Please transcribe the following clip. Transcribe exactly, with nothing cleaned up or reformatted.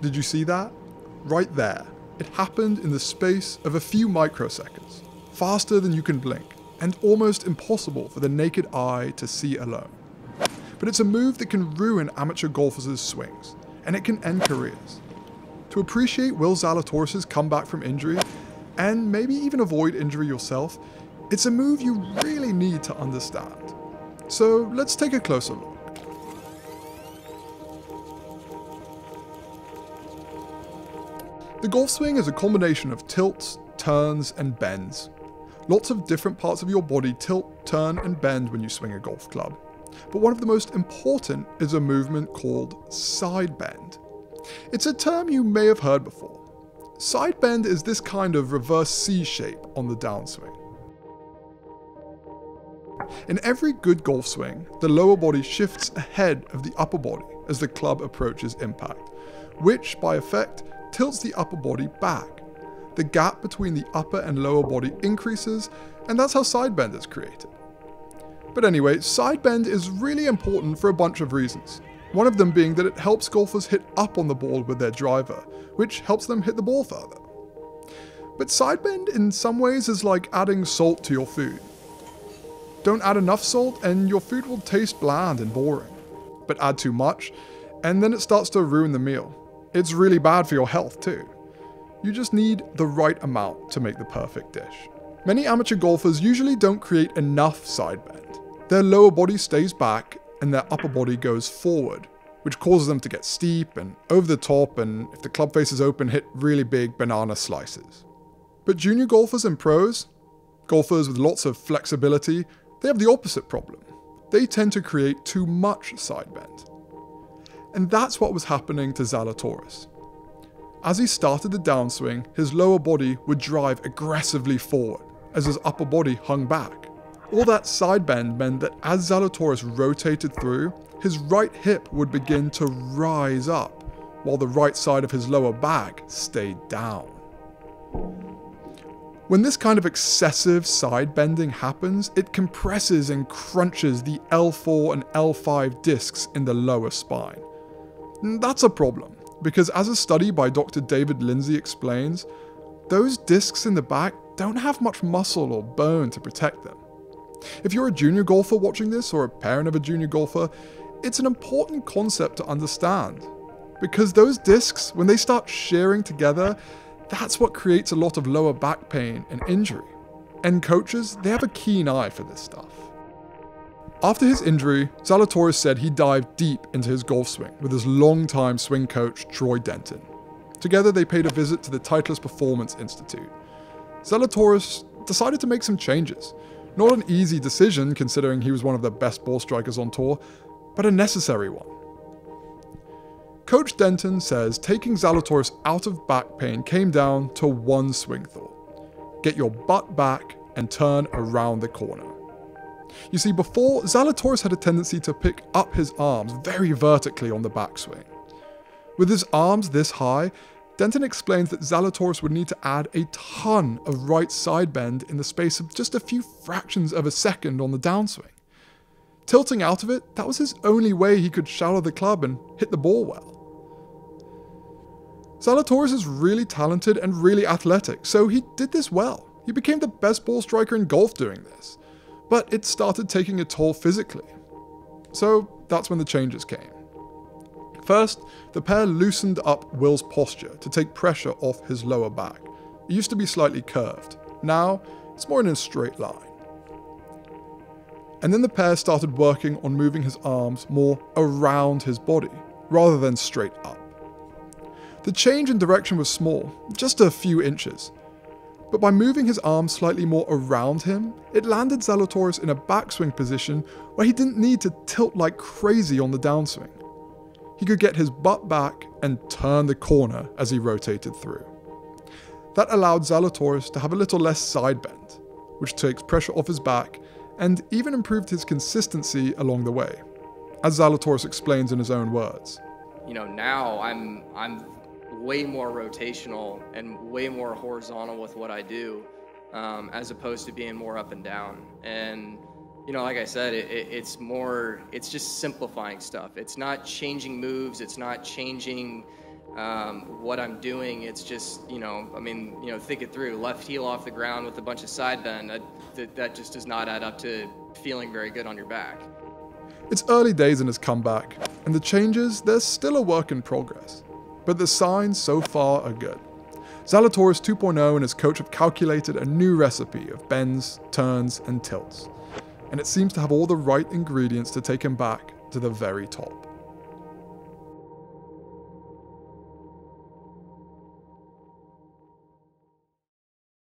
Did you see that? Right there. It happened in the space of a few microseconds, faster than you can blink, and almost impossible for the naked eye to see alone. But it's a move that can ruin amateur golfers' swings, and it can end careers. To appreciate Will Zalatoris' comeback from injury, and maybe even avoid injury yourself, it's a move you really need to understand. So let's take a closer look. The golf swing is a combination of tilts, turns, and bends. Lots of different parts of your body tilt, turn, and bend when you swing a golf club. But one of the most important is a movement called side bend. It's a term you may have heard before. Side bend is this kind of reverse C shape on the downswing. In every good golf swing, the lower body shifts ahead of the upper body as the club approaches impact, which, by effect, tilts the upper body back. The gap between the upper and lower body increases, and that's how side bend is created. But anyway, side bend is really important for a bunch of reasons. One of them being that it helps golfers hit up on the ball with their driver, which helps them hit the ball further. But side bend in some ways is like adding salt to your food. Don't add enough salt and your food will taste bland and boring. But add too much, and then it starts to ruin the meal. It's really bad for your health too. You just need the right amount to make the perfect dish. Many amateur golfers usually don't create enough side bend. Their lower body stays back and their upper body goes forward, which causes them to get steep and over the top, and if the club face is open, hit really big banana slices. But junior golfers and pros, golfers with lots of flexibility, they have the opposite problem. They tend to create too much side bend. And that's what was happening to Zalatoris. As he started the downswing, his lower body would drive aggressively forward as his upper body hung back. All that side bend meant that as Zalatoris rotated through, his right hip would begin to rise up while the right side of his lower back stayed down. When this kind of excessive side bending happens, it compresses and crunches the L four and L five discs in the lower spine. And that's a problem, because as a study by Doctor David Lindsay explains, those discs in the back don't have much muscle or bone to protect them. If you're a junior golfer watching this, or a parent of a junior golfer, it's an important concept to understand. Because those discs, when they start shearing together, that's what creates a lot of lower back pain and injury. And coaches, they have a keen eye for this stuff. After his injury, Zalatoris said he dived deep into his golf swing with his longtime swing coach, Troy Denton. Together, they paid a visit to the Titleist Performance Institute. Zalatoris decided to make some changes. Not an easy decision, considering he was one of the best ball strikers on tour, but a necessary one. Coach Denton says taking Zalatoris out of back pain came down to one swing thought. Get your butt back and turn around the corner. You see, before, Zalatoris had a tendency to pick up his arms very vertically on the backswing. With his arms this high, Denton explains that Zalatoris would need to add a ton of right side bend in the space of just a few fractions of a second on the downswing. Tilting out of it, that was his only way he could shallow the club and hit the ball well. Zalatoris is really talented and really athletic, so he did this well. He became the best ball striker in golf doing this. But it started taking a toll physically. So that's when the changes came. First, the pair loosened up Will's posture to take pressure off his lower back. It used to be slightly curved. Now, it's more in a straight line. And then the pair started working on moving his arms more around his body, rather than straight up. The change in direction was small, just a few inches. But by moving his arm slightly more around him, it landed Zalatoris in a backswing position where he didn't need to tilt like crazy on the downswing. He could get his butt back and turn the corner as he rotated through. That allowed Zalatoris to have a little less side bend, which takes pressure off his back and even improved his consistency along the way, as Zalatoris explains in his own words. You know, now I'm, I'm way more rotational and way more horizontal with what I do, um, as opposed to being more up and down. And, you know, like I said, it, it, it's more, it's just simplifying stuff. It's not changing moves. It's not changing um, what I'm doing. It's just, you know, I mean, you know, think it through. Left heel off the ground with a bunch of side bend, that, that, that just does not add up to feeling very good on your back. It's early days in his comeback, and the changes, they're still a work in progress. But the signs so far are good. Zalatoris two point oh and his coach have calculated a new recipe of bends, turns, and tilts. And it seems to have all the right ingredients to take him back to the very top.